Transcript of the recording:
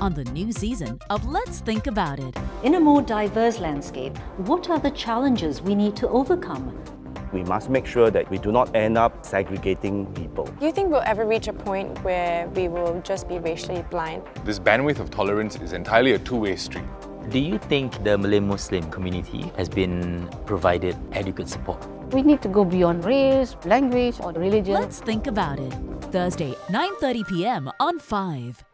on the new season of Let's Think About It. In a more diverse landscape, what are the challenges we need to overcome? We must make sure that we do not end up segregating people. Do you think we'll ever reach a point where we will just be racially blind? This bandwidth of tolerance is entirely a two-way street. Do you think the Malay-Muslim community has been provided adequate support? We need to go beyond race, language or religion. Let's Think About It. Thursday, 9:30 p.m. on 5.